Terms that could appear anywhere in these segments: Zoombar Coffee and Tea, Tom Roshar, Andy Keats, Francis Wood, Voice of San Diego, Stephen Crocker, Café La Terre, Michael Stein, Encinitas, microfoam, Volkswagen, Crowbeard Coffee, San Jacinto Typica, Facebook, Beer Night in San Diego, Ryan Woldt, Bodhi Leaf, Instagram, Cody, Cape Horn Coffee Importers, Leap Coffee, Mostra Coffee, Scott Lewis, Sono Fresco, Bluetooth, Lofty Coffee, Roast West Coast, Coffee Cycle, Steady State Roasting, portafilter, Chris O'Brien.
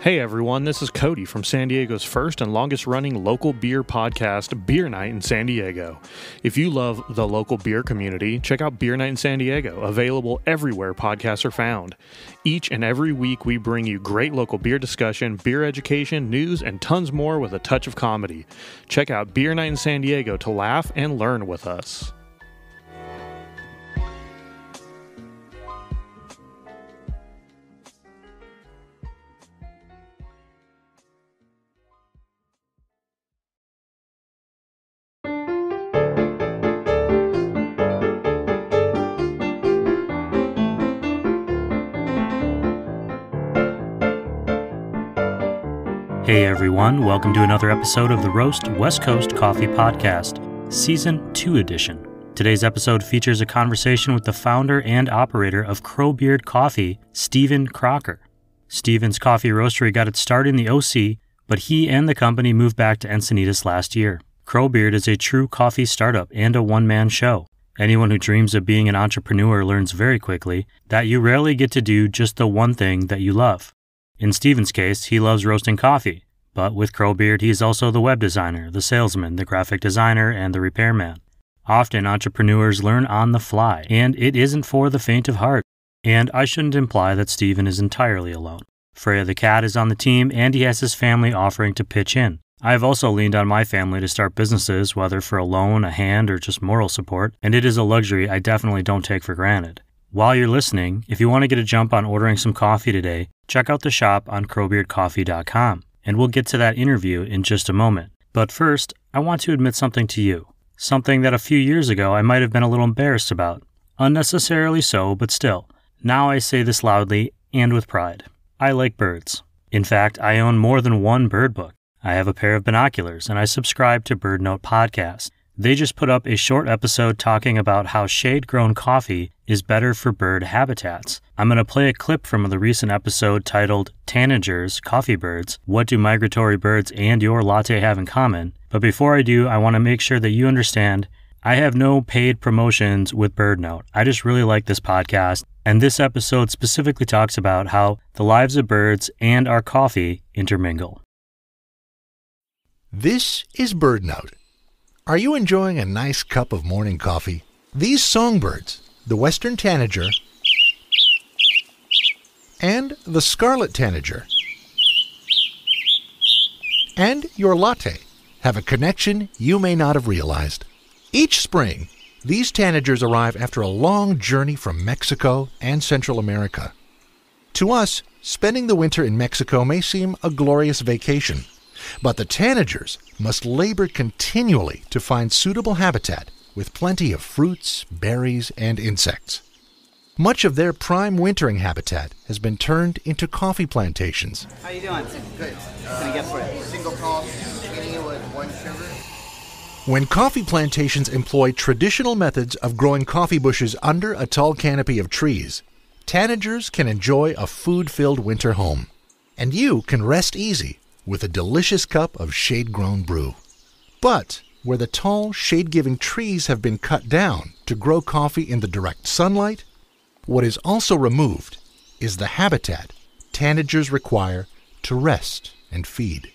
Hey everyone, this is Cody from San Diego's first and longest running local beer podcast, Beer Night in San Diego. If you love the local beer community, check out Beer Night in San Diego, available everywhere podcasts are found. Each and every week we bring you great local beer discussion, beer education, news, and tons more with a touch of comedy. Check out Beer Night in San Diego to laugh and learn with us. Hey everyone, welcome to another episode of the Roast West Coast Coffee Podcast, Season 2 edition. Today's episode features a conversation with the founder and operator of Crowbeard Coffee, Stephen Crocker. Stephen's coffee roastery got its start in the OC, but he and the company moved back to Encinitas last year. Crowbeard is a true coffee startup and a one-man show. Anyone who dreams of being an entrepreneur learns very quickly that you rarely get to do just the one thing that you love. In Stephen's case, he loves roasting coffee, but with Crowbeard, he's also the web designer, the salesman, the graphic designer, and the repairman. Often, entrepreneurs learn on the fly, and it isn't for the faint of heart. And I shouldn't imply that Stephen is entirely alone. Freya the cat is on the team, and he has his family offering to pitch in. I've also leaned on my family to start businesses, whether for a loan, a hand, or just moral support, and it is a luxury I definitely don't take for granted. While you're listening, if you want to get a jump on ordering some coffee today, check out the shop on crowbeardcoffee.com, and we'll get to that interview in just a moment. But first, I want to admit something to you, something that a few years ago I might have been a little embarrassed about. Unnecessarily so, but still. Now I say this loudly and with pride. I like birds. In fact, I own more than one bird book. I have a pair of binoculars, and I subscribe to BirdNote podcasts. They just put up a short episode talking about how shade-grown coffee is better for bird habitats. I'm going to play a clip from the recent episode titled Tanagers, Coffee Birds, What Do Migratory Birds and Your Latte Have in Common? But before I do, I want to make sure that you understand I have no paid promotions with BirdNote. I just really like this podcast, and this episode specifically talks about how the lives of birds and our coffee intermingle. This is BirdNote. Are you enjoying a nice cup of morning coffee? These songbirds, the western tanager and the scarlet tanager and your latte, have a connection you may not have realized. Each spring, these tanagers arrive after a long journey from Mexico and Central America. To us, spending the winter in Mexico may seem a glorious vacation. But the tanagers must labor continually to find suitable habitat with plenty of fruits, berries, and insects. Much of their prime wintering habitat has been turned into coffee plantations. How you doing? Good. Can I get for it? Single coffee, getting it with one sugar. When coffee plantations employ traditional methods of growing coffee bushes under a tall canopy of trees, tanagers can enjoy a food-filled winter home. And you can rest easy with a delicious cup of shade-grown brew. But where the tall, shade-giving trees have been cut down to grow coffee in the direct sunlight, what is also removed is the habitat tanagers require to rest and feed.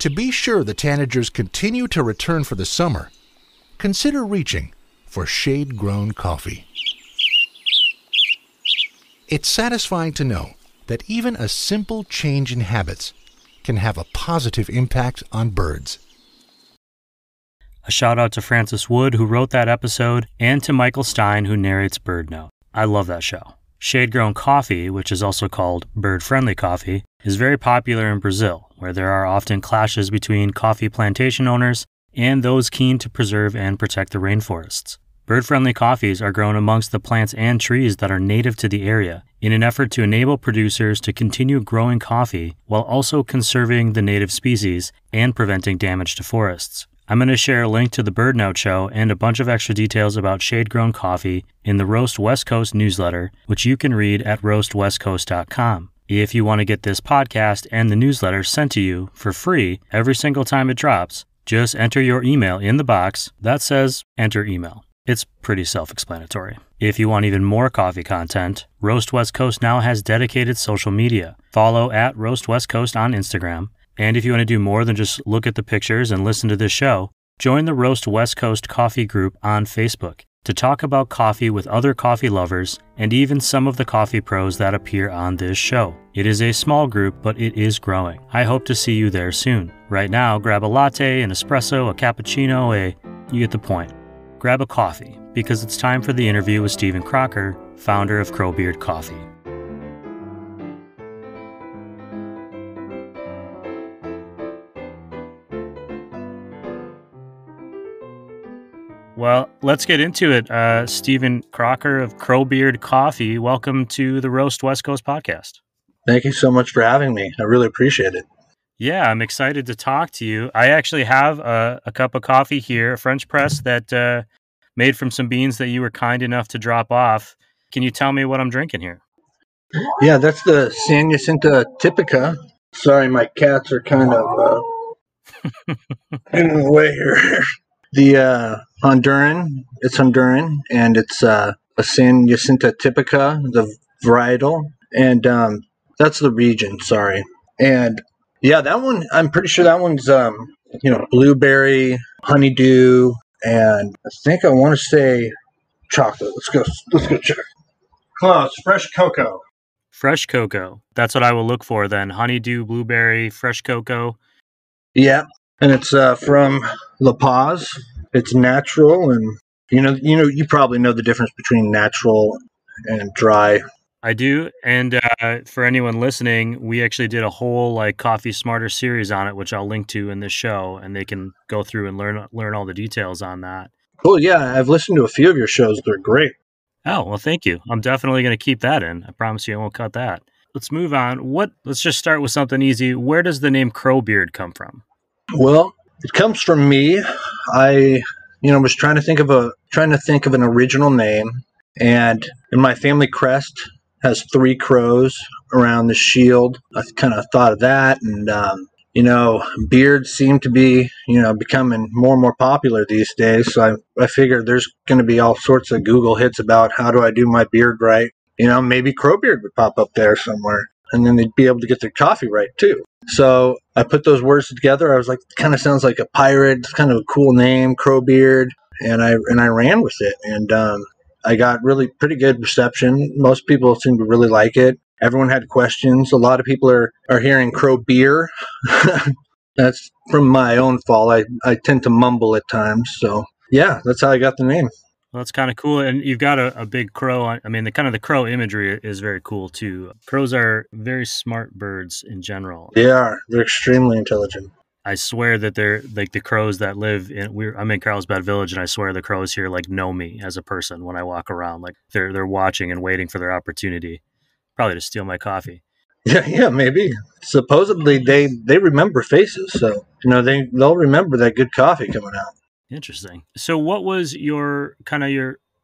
To be sure the tanagers continue to return for the summer, consider reaching for shade-grown coffee. It's satisfying to know that even a simple change in habits can have a positive impact on birds. A shout out to Francis Wood, who wrote that episode, and to Michael Stein, who narrates BirdNote. I love that show. Shade-grown coffee, which is also called bird-friendly coffee, is very popular in Brazil, where there are often clashes between coffee plantation owners and those keen to preserve and protect the rainforests. Bird-friendly coffees are grown amongst the plants and trees that are native to the area in an effort to enable producers to continue growing coffee while also conserving the native species and preventing damage to forests. I'm going to share a link to the BirdNote show and a bunch of extra details about shade-grown coffee in the Roast West Coast newsletter, which you can read at roastwestcoast.com. If you want to get this podcast and the newsletter sent to you for free every single time it drops, just enter your email in the box that says enter email. It's pretty self-explanatory. If you want even more coffee content, Roast West Coast now has dedicated social media. Follow at Roast West Coast on Instagram. And if you want to do more than just look at the pictures and listen to this show, join the Roast West Coast Coffee Group on Facebook to talk about coffee with other coffee lovers and even some of the coffee pros that appear on this show. It is a small group, but it is growing. I hope to see you there soon. Right now, grab a latte, an espresso, a cappuccino, you get the point. Grab a coffee, because it's time for the interview with Stephen Crocker, founder of Crowbeard Coffee. Well, let's get into it. Stephen Crocker of Crowbeard Coffee, welcome to the Roast West Coast podcast. Thank you so much for having me. I really appreciate it. Yeah, I'm excited to talk to you. I actually have a cup of coffee here, a French press that made from some beans that you were kind enough to drop off. Can you tell me what I'm drinking here? Yeah, that's the San Jacinto Typica. Sorry, my cats are kind of in the way here. The Honduran, and it's a San Jacinto Typica, the varietal, and that's the region, sorry. And yeah, that one, I'm pretty sure that one's, blueberry, honeydew, and I think I want to say chocolate. Let's go check. Close, fresh cocoa. Fresh cocoa. That's what I will look for then. Honeydew, blueberry, fresh cocoa. Yeah. And it's from La Paz. It's natural, and you probably know the difference between natural and dry. I do, and for anyone listening, we actually did a whole Coffee Smarter series on it, which I'll link to in this show, and they can go through and learn all the details on that. Cool, yeah, I've listened to a few of your shows; they're great. Oh well, thank you. I'm definitely going to keep that in. I promise you, I won't cut that. Let's move on. Let's just start with something easy. Where does the name Crowbeard come from? Well, it comes from me. I, was trying to think of an original name, and in my family crest has three crows around the shield. I kind of thought of that, and beards seem to be becoming more and more popular these days. So I figured there's going to be all sorts of Google hits about how do I do my beard right. Maybe Crowbeard would pop up there somewhere, and then they'd be able to get their coffee right too. So I put those words together. I was like, kind of sounds like a pirate. It's kind of a cool name, Crowbeard, and I ran with it, and I got really pretty good reception. Most people seem to really like it. Everyone had questions. A lot of people are hearing Crowbeer. That's from my own fault. I tend to mumble at times. So yeah, that's how I got the name. Well, that's kind of cool. And you've got a big crow. I mean, the crow imagery is very cool too. Crows are very smart birds in general. They are. They're extremely intelligent. I swear that they're like the crows that live in. I'm in Carlsbad Village, and I swear the crows here know me as a person when I walk around. Like they're watching and waiting for their opportunity, probably to steal my coffee. Yeah, maybe. Supposedly they remember faces, so they'll remember that good coffee coming out. Interesting. So what was your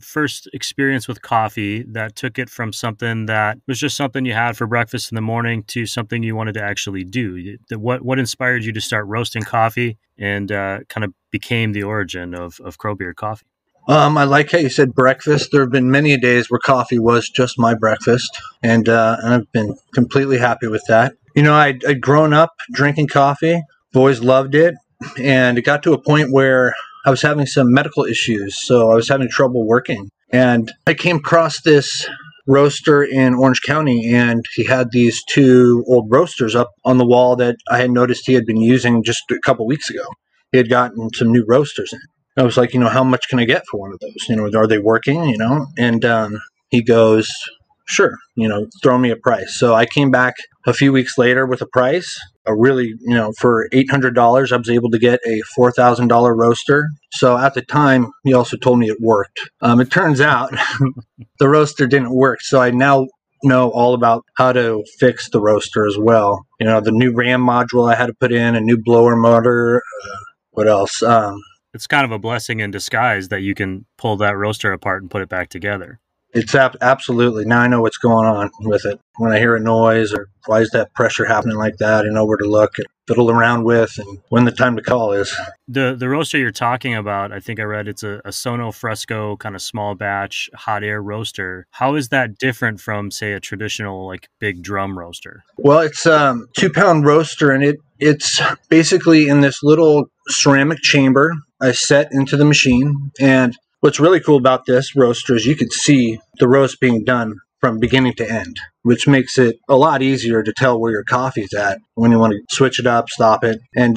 first experience with coffee that took it from something that was just something you had for breakfast in the morning to something you wanted to actually do? What inspired you to start roasting coffee and kind of became the origin of Crowbeard Coffee? I like how you said breakfast. There have been many days where coffee was just my breakfast, and I've been completely happy with that. I'd grown up drinking coffee, boys loved it, and it got to a point where I was having some medical issues, so I was having trouble working. And I came across this roaster in Orange County, and he had these two old roasters up on the wall that I had noticed he had been using just a couple weeks ago. He had gotten some new roasters in. I was like, how much can I get for one of those? Are they working? And he goes, sure, throw me a price. So I came back a few weeks later with a price. A really, for $800, I was able to get a $4,000 roaster. So at the time, he also told me it worked. It turns out the roaster didn't work. So I now know all about how to fix the roaster as well. The new RAM module I had to put in, a new blower motor. What else? It's kind of a blessing in disguise that you can pull that roaster apart and put it back together. It's absolutely. Now I know what's going on with it. When I hear a noise or why is that pressure happening like that, I know where to look and fiddle around with and when the time to call is. The roaster you're talking about, I think I read it's a Sono Fresco kind of small batch hot air roaster. How is that different from, say, a traditional like big drum roaster? Well, it's a 2-pound roaster, and it's basically in this little ceramic chamber I set into the machine. And what's really cool about this roaster is you can see the roast being done from beginning to end, which makes it a lot easier to tell where your coffee's at when you want to switch it up, stop it. And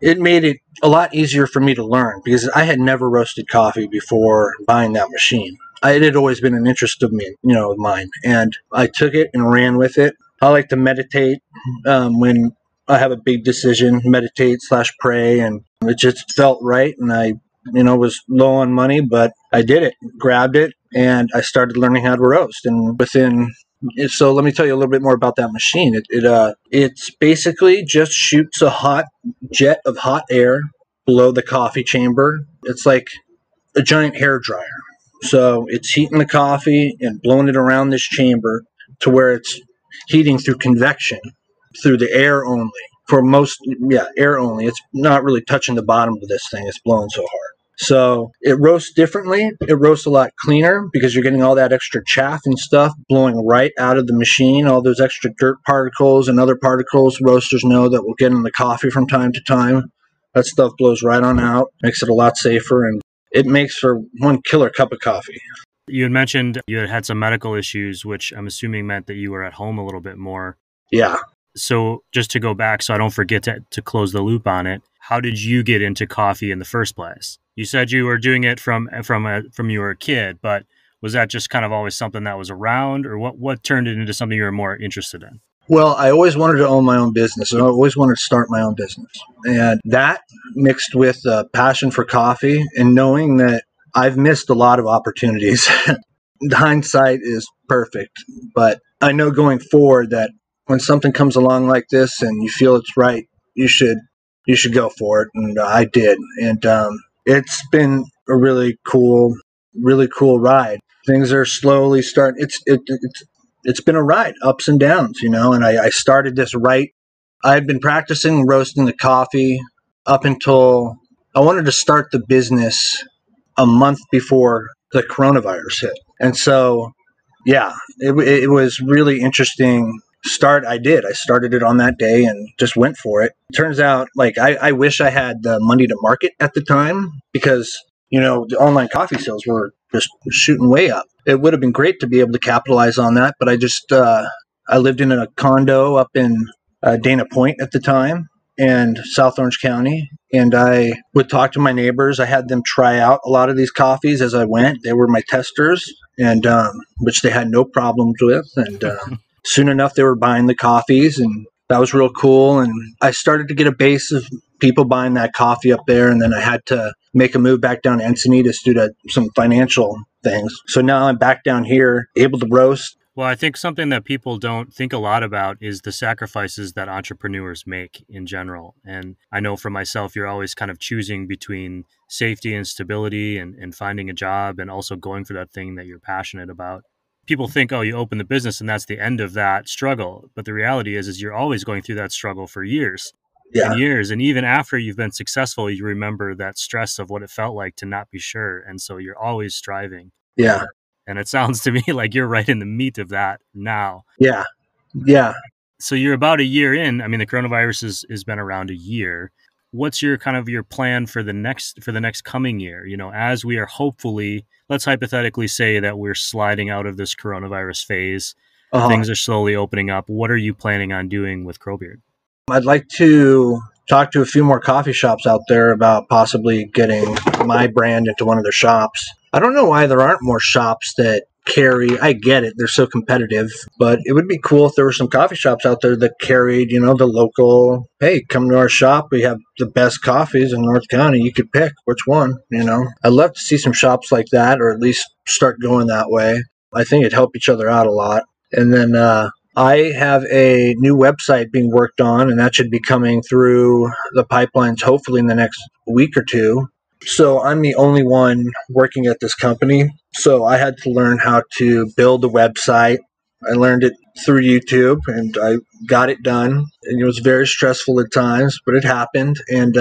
it made it a lot easier for me to learn because I had never roasted coffee before buying that machine. It had always been an interest of mine. And I took it and ran with it. I like to meditate when I have a big decision, meditate/pray, and it just felt right. And I was low on money, but I did it, grabbed it, and I started learning how to roast. And so let me tell you a little bit more about that machine. It's basically just shoots a hot jet of hot air below the coffee chamber. It's like a giant hair dryer. So it's heating the coffee and blowing it around this chamber to where it's heating through convection, through the air only. Air only. It's not really touching the bottom of this thing. It's blowing so hard. So it roasts differently. It roasts a lot cleaner because you're getting all that extra chaff and stuff blowing right out of the machine, all those extra dirt particles and other particles roasters know that will get in the coffee from time to time. That stuff blows right on out, makes it a lot safer, and it makes for one killer cup of coffee. You had mentioned you had some medical issues, which I'm assuming meant that you were at home a little bit more. Yeah. So just to go back, so I don't forget to close the loop on it, how did you get into coffee in the first place? You said you were doing it from you were a kid, but was that just kind of always something that was around, or what turned it into something you were more interested in? Well, I always wanted to own my own business, and I always wanted to start my own business. And that mixed with a passion for coffee and knowing that I've missed a lot of opportunities. The hindsight is perfect, but I know going forward that when something comes along like this and you feel it's right, you should go for it. And I did. And it's been a really cool ride. Things are slowly starting. It's been a ride, ups and downs, and I started this right. I had been practicing roasting the coffee up until I wanted to start the business a month before the coronavirus hit. And so, yeah, it was really interesting. I started it on that day and just went for it. Turns out, I wish I had the money to market at the time because, the online coffee sales were just shooting way up. It would have been great to be able to capitalize on that, but I just, I lived in a condo up in Dana Point at the time and South Orange County. And I would talk to my neighbors. I had them try out a lot of these coffees as I went. They were my testers, and which they had no problems with. And, soon enough, they were buying the coffees, and that was real cool. And I started to get a base of people buying that coffee up there. And then I had to make a move back down to Encinitas due to some financial things. So now I'm back down here, able to roast. Well, I think something that people don't think a lot about is the sacrifices that entrepreneurs make in general. And I know for myself, you're always kind of choosing between safety and stability and finding a job and also going for that thing that you're passionate about. People think, you open the business and that's the end of that struggle. But the reality is you're always going through that struggle for years and years. And even after you've been successful, you remember that stress of what it felt like to not be sure. And so you're always striving. Yeah. And it sounds to me like you're right in the meat of that now. Yeah. Yeah. So you're about a year in. I mean, the coronavirus has been around a year. What's your kind of your plan for the next coming year? As we are hopefully, let's hypothetically say that we're sliding out of this coronavirus phase, things are slowly opening up. What are you planning on doing with Crowbeard? I'd like to talk to a few more coffee shops out there about possibly getting my brand into one of their shops. I don't know why there aren't more shops that carry. I get it. They're so competitive, but it would be cool if there were some coffee shops out there that carried, the local, hey, come to our shop. We have the best coffees in North County. You could pick which one, I'd love to see some shops like that, or at least start going that way. I think it'd help each other out a lot. And then I have a new website being worked on, and that should be coming through the pipelines hopefully in the next week or two. So I'm the only one working at this company. So I had to learn how to build a website. I learned it through YouTube and I got it done. And it was very stressful at times, but it happened. And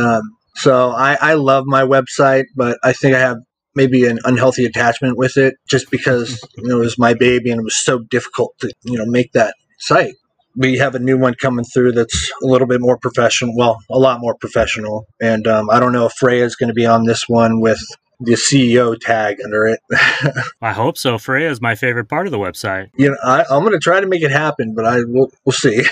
so I love my website, but I think I have maybe an unhealthy attachment with it just because it was my baby and it was so difficult to make that site. We have a new one coming through that's a little bit more professional. Well, a lot more professional. And I don't know if Freya is going to be on this one with the CEO tag under it. I hope so. Freya is my favorite part of the website. I'm going to try to make it happen, but we'll see.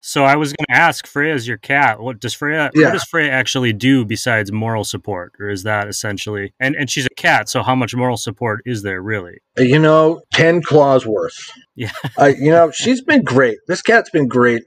So I was going to ask, Freya's your cat. What does Freya actually do besides moral support? Or is that essentially, and she's a cat, so how much moral support is there really? 10 claws worth. Yeah. She's been great. This cat's been great.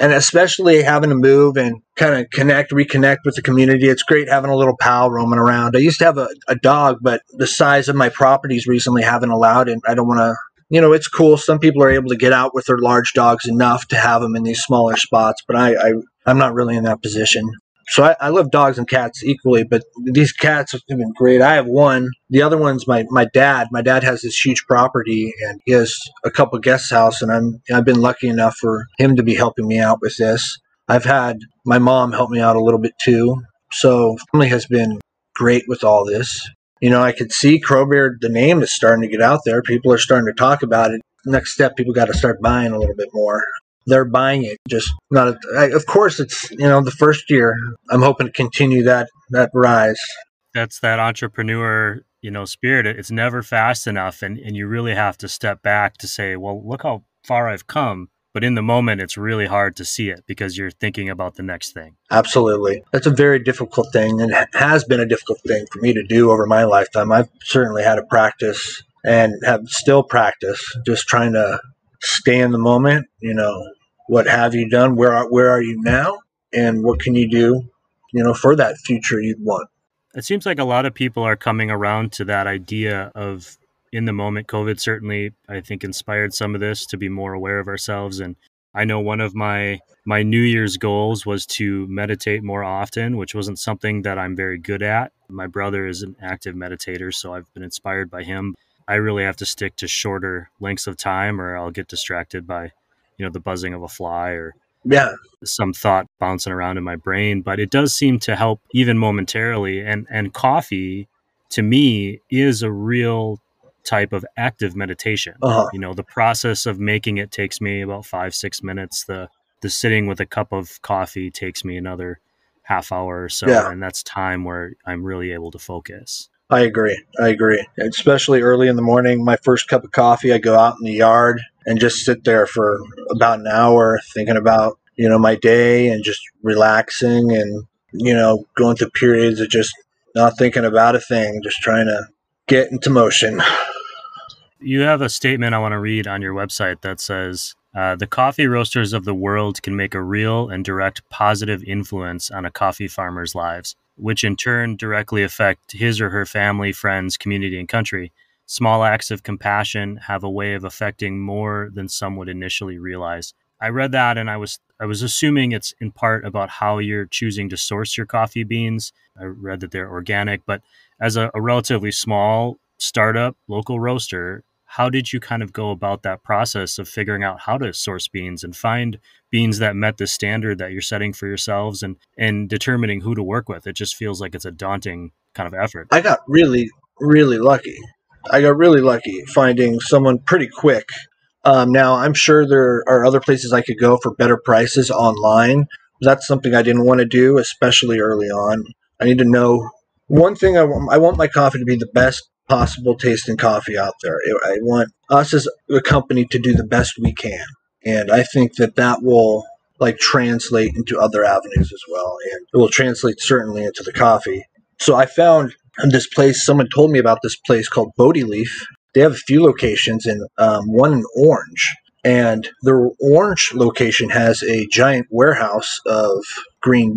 And especially having to move and kind of reconnect with the community. It's great having a little pal roaming around. I used to have a dog, but the size of my properties recently haven't allowed it. I don't want to. It's cool. Some people are able to get out with their large dogs enough to have them in these smaller spots, but I'm not really in that position. So I love dogs and cats equally, but these cats have been great. I have one. The other one's my dad. My dad has this huge property, and he has a couple guest houses, and I've been lucky enough for him to be helping me out with this. I've had my mom help me out a little bit too. So family has been great with all this. I could see Crowbeard, the name is starting to get out there. People are starting to talk about it. Next step, people got to start buying a little bit more. They're buying it, just not. Of course, it's, the first year. I'm hoping to continue that rise. That's that entrepreneur, spirit. It's never fast enough. And you really have to step back to say, well, look how far I've come. But in the moment, it's really hard to see it because you're thinking about the next thing. Absolutely. That's a very difficult thing and has been a difficult thing for me to do over my lifetime. I've certainly had to practice and have still practice just trying to stay in the moment. What have you done? Where are you now? And what can you do, for that future you'd want? It seems like a lot of people are coming around to that idea of in the moment. COVID certainly, I think, inspired some of this to be more aware of ourselves. And I know one of my New Year's goals was to meditate more often, which wasn't something that I'm very good at. My brother is an active meditator, so I've been inspired by him. I really have to stick to shorter lengths of time or I'll get distracted by, the buzzing of a fly or some thought bouncing around in my brain. But it does seem to help even momentarily. And coffee, to me, is a real type of active meditation. Uh-huh. The process of making it takes me about 5-6 minutes. The sitting with a cup of coffee takes me another half hour or so. Yeah. And that's time where I'm really able to focus. I agree. Especially early in the morning, my first cup of coffee, I go out in the yard and just sit there for about an hour thinking about, my day and just relaxing and, going through periods of just not thinking about a thing, just trying to get into motion. You have a statement I want to read on your website that says, the coffee roasters of the world can make a real and direct positive influence on a coffee farmer's lives, which in turn directly affect his or her family, friends, community, and country. Small acts of compassion have a way of affecting more than some would initially realize. I read that and I was assuming it's in part about how you're choosing to source your coffee beans. I read that they're organic, but as a relatively small startup local roaster, how did you kind of go about that process of figuring out how to source beans and find beans that met the standard that you're setting for yourselves and determining who to work with? It just feels like it's a daunting kind of effort. I got really, really lucky. finding someone pretty quick. Now, I'm sure there are other places I could go for better prices online. That's something I didn't want to do, especially early on. I need to know. One thing I want my coffee to be the best possible tasting coffee out there. I want us as a company to do the best we can. And I think that will translate into other avenues as well. And it will translate certainly into the coffee. So I found this place, someone told me about this place called Bodhi Leaf. They have a few locations and one in Orange. And their Orange location has a giant warehouse of green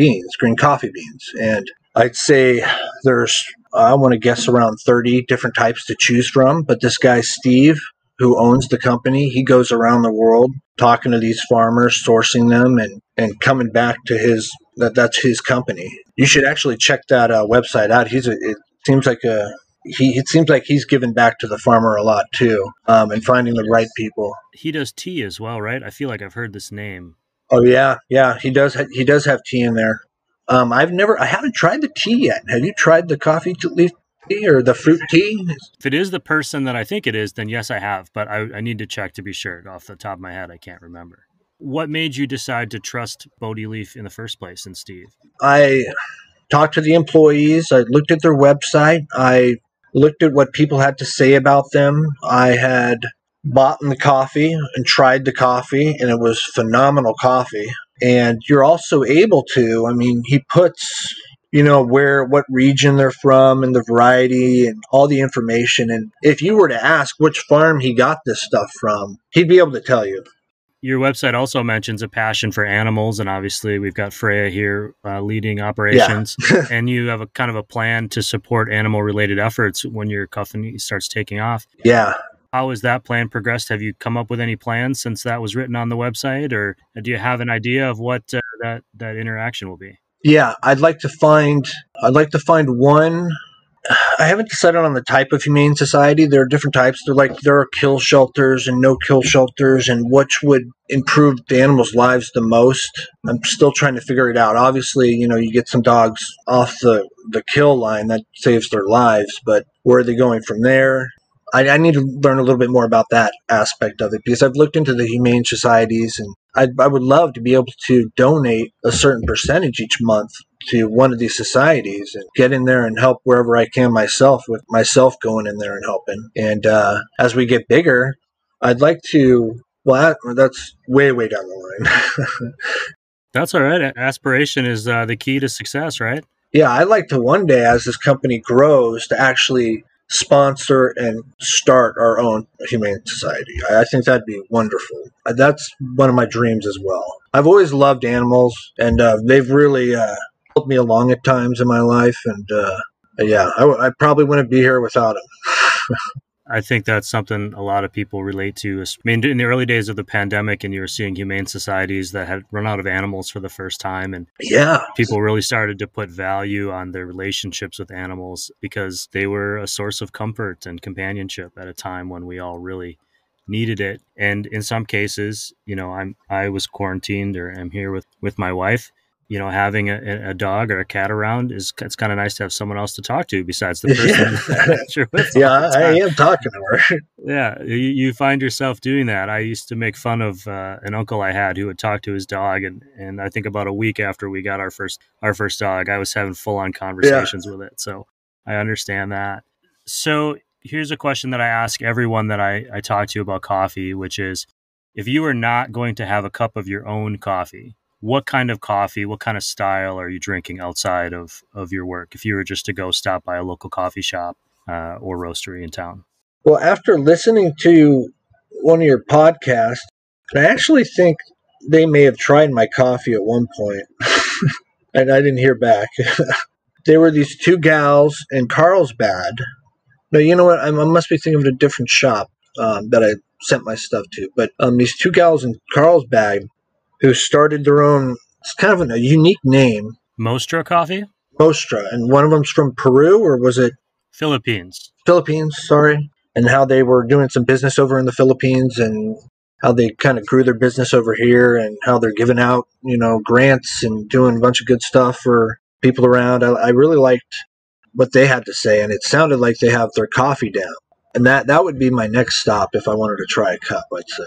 coffee beans. And I'd say there's, I want to guess, around 30 different types to choose from. But this guy, Steve, who owns the company, he goes around the world talking to these farmers, sourcing them, and coming back to his, that's his company. You should actually check that website out. It seems like a it seems like he's given back to the farmer a lot too, and finding the right people. He does tea as well, right? I feel like I've heard this name. Oh yeah, yeah, he does. He does have tea in there. I haven't tried the tea yet. Have you tried the coffee leaf tea or the fruit tea? If it is the person that I think it is, then yes, I have. But I need to check to be sure. Off the top of my head, I can't remember. What made you decide to trust Bodhi Leaf in the first place, and Steve? I talked to the employees. I looked at their website. I looked at what people had to say about them. I had bought the coffee and tried the coffee, and it was phenomenal coffee. And you're also able to, I mean, he puts, you know, what region they're from and the variety and all the information. And if you were to ask which farm he got this stuff from, he'd be able to tell you. Your website also mentions a passion for animals, and obviously we've got Freya here leading operations, yeah. And you have a kind of a plan to support animal-related efforts when your company starts taking off. Yeah. How has that plan progressed? Have you come up with any plans since that was written on the website, or do you have an idea of what that interaction will be? Yeah, I'd like to find one. I haven't decided on the type of humane society. There are different types. There are kill shelters and no-kill shelters, and which would improve the animals' lives the most. I'm still trying to figure it out. Obviously, you know, you get some dogs off the kill line, that saves their lives, but where are they going from there? I need to learn a little bit more about that aspect of it, because I've looked into the humane societies, and I would love to be able to donate a certain percentage each month to one of these societies and get in there and help wherever I can myself, with myself going in there and helping. And as we get bigger, I'd like to, well, that's way, way down the line. That's all right. Aspiration is the key to success, right? Yeah, I'd like to one day, as this company grows, to actually sponsor and start our own humane society. I think that'd be wonderful. That's one of my dreams as well. I've always loved animals, and they've really helped me along at times in my life. And yeah, I probably wouldn't be here without them. I think that's something a lot of people relate to. I mean, in the early days of the pandemic, and you were seeing humane societies that had run out of animals for the first time. And yeah, people really started to put value on their relationships with animals, because they were a source of comfort and companionship at a time when we all really needed it. And in some cases, you know, I was quarantined, or am here with my wife. You know, having a dog or a cat around, it's kind of nice to have someone else to talk to besides the person. Yeah, I am talking to her. Yeah, you find yourself doing that. I used to make fun of an uncle I had who would talk to his dog, and I think about a week after we got our first dog, I was having full on conversations with it. So I understand that. So here's a question that I ask everyone that I talk to about coffee, which is, if you are not going to have a cup of your own coffee, what kind of coffee, what kind of style are you drinking outside of your work, if you were just to go stop by a local coffee shop or roastery in town? Well, after listening to one of your podcasts, I actually think they may have tried my coffee at one point, and I didn't hear back. There were these two gals in Carlsbad. No, you know what? I must be thinking of a different shop that I sent my stuff to. But these two gals in Carlsbad, who started their own, it's kind of a unique name. Mostra Coffee? Mostra. And one of them's from Peru, or was it? Philippines. Philippines, sorry. And how they were doing some business over in the Philippines, and how they kind of grew their business over here, and how they're giving out, you know, grants and doing a bunch of good stuff for people around. I really liked what they had to say, and it sounded like they have their coffee down. And that would be my next stop if I wanted to try a cup, I'd say.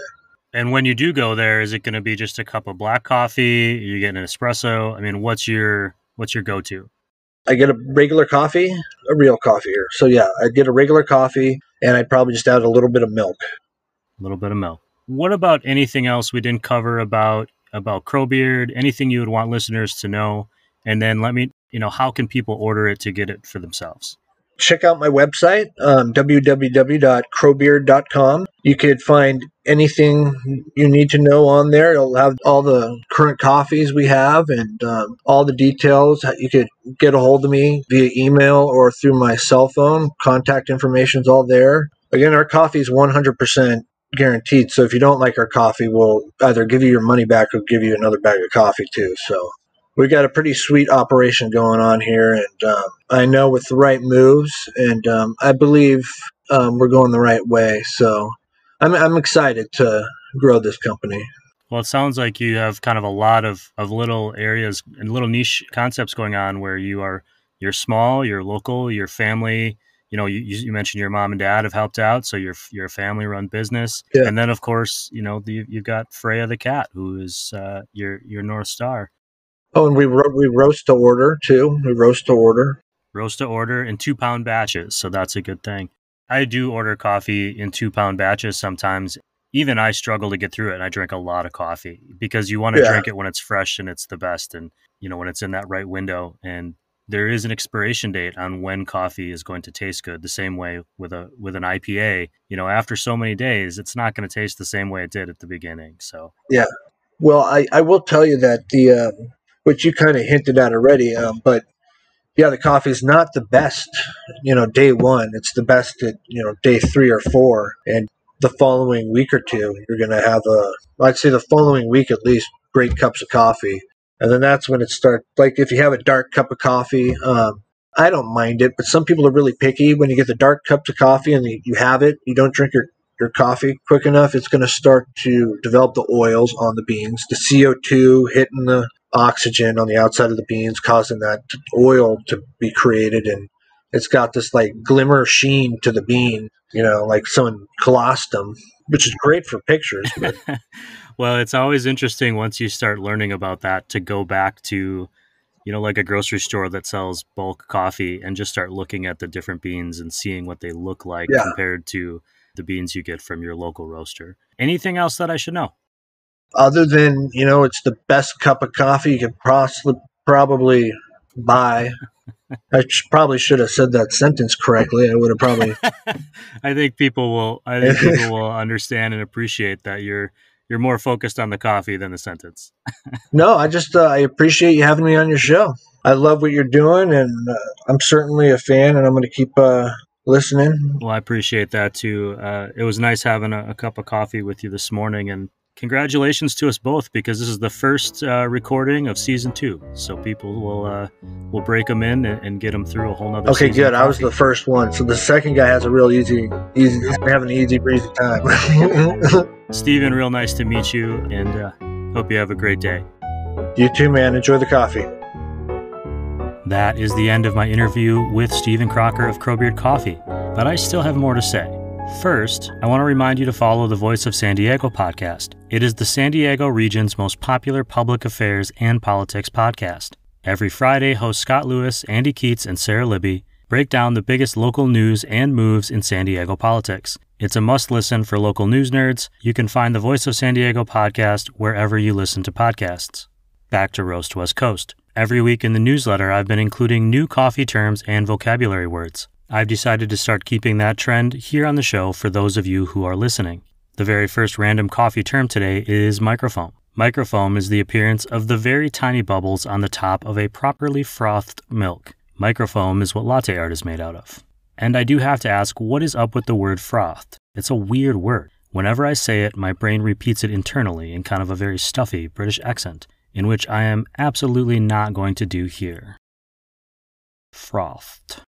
And when you do go there, is it going to be just a cup of black coffee? Are you getting an espresso? I mean, what's your go-to? I get a regular coffee, a real coffee here. So yeah, I get a regular coffee, and I probably just add a little bit of milk. A little bit of milk. What about anything else we didn't cover about Crowbeard? Anything you would want listeners to know? And then how can people order it to get it for themselves? Check out my website, www.crowbeard.com. You could find anything you need to know on there. It'll have all the current coffees we have, and all the details. You could get a hold of me via email or through my cell phone. Contact information's all there. Again, our coffee is 100% guaranteed. So if you don't like our coffee, we'll either give you your money back or give you another bag of coffee too. So we've got a pretty sweet operation going on here, and I know with the right moves, and I believe we're going the right way. So I'm excited to grow this company. Well, it sounds like you have kind of a lot of little areas and little niche concepts going on where you're small, you're local, your family. You know, you mentioned your mom and dad have helped out, so you're a family-run business, yeah. And then of course, you know, you've got Freya the cat, who is your North Star. Oh, and we roast to order too. We roast to order. Roast to order in 2-pound batches, so that's a good thing. I do order coffee in 2-pound batches sometimes. Even I struggle to get through it, and I drink a lot of coffee because you want to drink it when it's fresh and it's the best, and you know when it's in that right window. And there is an expiration date on when coffee is going to taste good. The same way with an IPA, you know, after so many days, it's not going to taste the same way it did at the beginning. So yeah, well, I will tell you that which you kind of hinted at already, but yeah, the coffee is not the best, you know, day one. It's the best at, you know, day 3 or 4, and the following week or two, you're going to have I'd say the following week at least, great cups of coffee. And then that's when it starts, like if you have a dark cup of coffee, I don't mind it, but some people are really picky. When you get the dark cups of coffee and you have it, you don't drink your coffee quick enough, it's going to start to develop the oils on the beans, the CO2 hitting the oxygen on the outside of the beans, causing that oil to be created, and it's got this like glimmer sheen to the bean, you know, like someone colostomy, which is great for pictures. But. Well, it's always interesting once you start learning about that to go back to, you know, like a grocery store that sells bulk coffee and just start looking at the different beans and seeing what they look like compared to the beans you get from your local roaster. Anything else that I should know? Other than, you know, it's the best cup of coffee you could probably buy. I probably should have said that sentence correctly. I would have probably. I think people will understand and appreciate that you're more focused on the coffee than the sentence. No, I just I appreciate you having me on your show. I love what you're doing, and I'm certainly a fan, and I'm going to keep listening. Well, I appreciate that too. It was nice having a cup of coffee with you this morning, and congratulations to us both, because this is the first recording of season 2. So people will break them in and get them through a whole nother. Okay, good. I was the first one, so the second guy has a real easy. He's having an easy breezy time. Stephen, real nice to meet you, and hope you have a great day. You too, man. Enjoy the coffee. That is the end of my interview with Stephen Crocker of Crowbeard Coffee, but I still have more to say. First, I want to remind you to follow the Voice of San Diego podcast. It is the San Diego region's most popular public affairs and politics podcast. Every Friday, hosts Scott Lewis, Andy Keats, and Sarah Libby break down the biggest local news and moves in San Diego politics. It's a must-listen for local news nerds. You can find the Voice of San Diego podcast wherever you listen to podcasts. Back to Roast West Coast. Every week in the newsletter, I've been including new coffee terms and vocabulary words. I've decided to start keeping that trend here on the show for those of you who are listening. The very first random coffee term today is microfoam. Microfoam is the appearance of the very tiny bubbles on the top of a properly frothed milk. Microfoam is what latte art is made out of. And I do have to ask, what is up with the word frothed? It's a weird word. Whenever I say it, my brain repeats it internally in kind of a very stuffy British accent, in which I am absolutely not going to do here. Frothed.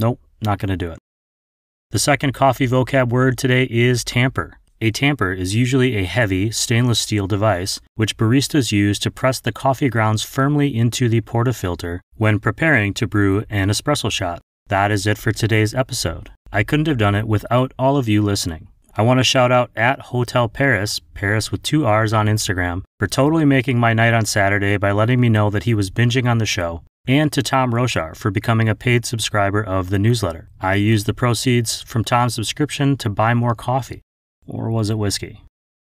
Nope, not going to do it. The second coffee vocab word today is tamper. A tamper is usually a heavy stainless steel device which baristas use to press the coffee grounds firmly into the portafilter when preparing to brew an espresso shot. That is it for today's episode. I couldn't have done it without all of you listening. I want to shout out at Hotel Paris, Paris with 2 R's on Instagram, for totally making my night on Saturday by letting me know that he was binging on the show, and to Tom Roshar for becoming a paid subscriber of the newsletter. I used the proceeds from Tom's subscription to buy more coffee. Or was it whiskey?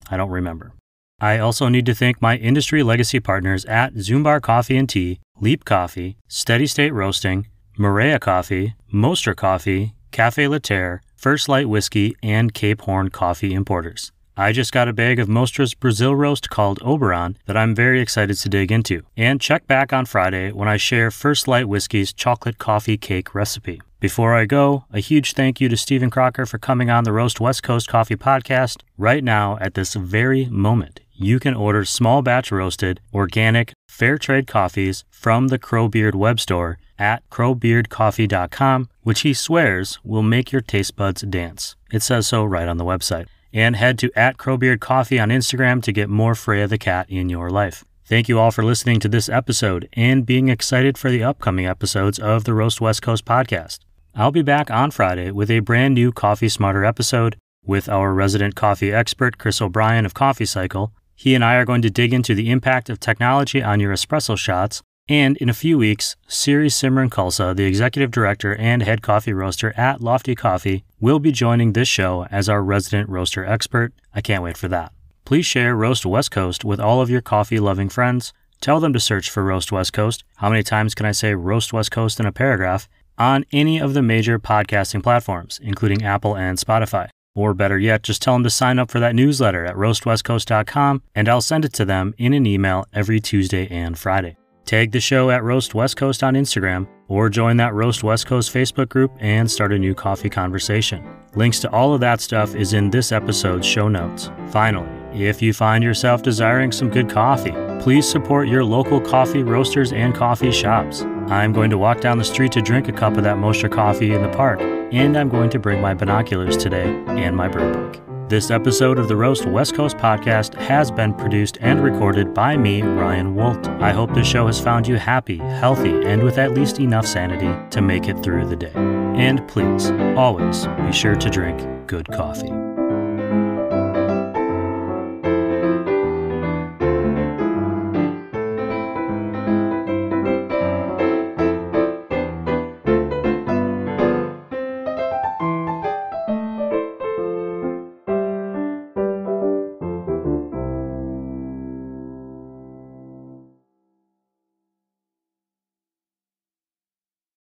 I don't remember. I also need to thank my industry legacy partners at Zoombar Coffee and Tea, Leap Coffee, Steady State Roasting, Marea Coffee, Mostra Coffee, Café La Terre, First Light Whiskey, and Cape Horn Coffee Importers. I just got a bag of Mostra's Brazil roast called Oberon that I'm very excited to dig into. And check back on Friday when I share First Light Whiskey's chocolate coffee cake recipe. Before I go, a huge thank you to Stephen Crocker for coming on the Roast West Coast Coffee Podcast right now at this very moment. you can order small batch roasted, organic, fair trade coffees from the Crowbeard web store at crowbeardcoffee.com, which he swears will make your taste buds dance. It says so right on the website. And head to @crowbeardcoffee on Instagram to get more Freya the Cat in your life. Thank you all for listening to this episode and being excited for the upcoming episodes of the Roast West Coast podcast. I'll be back on Friday with a brand new Coffee Smarter episode with our resident coffee expert, Chris O'Brien of Coffee Cycle. He and I are going to dig into the impact of technology on your espresso shots. And in a few weeks, Siri Simran Khalsa, the executive director and head coffee roaster at Lofty Coffee, will be joining this show as our resident roaster expert. I can't wait for that. Please share Roast West Coast with all of your coffee-loving friends. Tell them to search for Roast West Coast. How many times can I say Roast West Coast in a paragraph? On any of the major podcasting platforms, including Apple and Spotify. Or better yet, just tell them to sign up for that newsletter at roastwestcoast.com, and I'll send it to them in an email every Tuesday and Friday. Tag the show at Roast West Coast on Instagram, or join that Roast West Coast Facebook group and start a new coffee conversation. Links to all of that stuff is in this episode's show notes. Finally, if you find yourself desiring some good coffee, please support your local coffee roasters and coffee shops. I'm going to walk down the street to drink a cup of that Mostra coffee in the park, and I'm going to bring my binoculars today and my bird book. This episode of the Roast West Coast podcast has been produced and recorded by me, Ryan Woldt. I hope this show has found you happy, healthy, and with at least enough sanity to make it through the day. And please, always be sure to drink good coffee.